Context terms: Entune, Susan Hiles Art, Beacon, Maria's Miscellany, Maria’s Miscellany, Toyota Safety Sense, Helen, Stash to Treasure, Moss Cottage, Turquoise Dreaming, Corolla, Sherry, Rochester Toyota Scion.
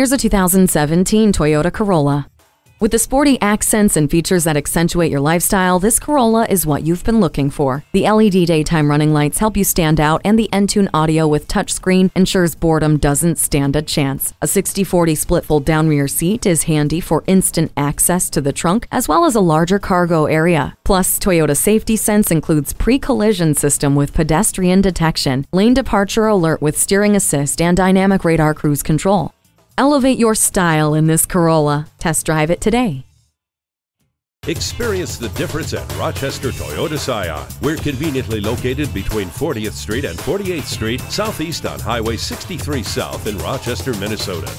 Here's a 2017 Toyota Corolla. With the sporty accents and features that accentuate your lifestyle, this Corolla is what you've been looking for. The LED daytime running lights help you stand out, and the Entune audio with touchscreen ensures boredom doesn't stand a chance. A 60/40 split fold down rear seat is handy for instant access to the trunk as well as a larger cargo area. Plus, Toyota Safety Sense includes pre-collision system with pedestrian detection, lane departure alert with steering assist, and dynamic radar cruise control. Elevate your style in this Corolla. Test drive it today. Experience the difference at Rochester Toyota Scion. We're conveniently located between 40th Street and 48th Street, southeast on Highway 63 South in Rochester, Minnesota.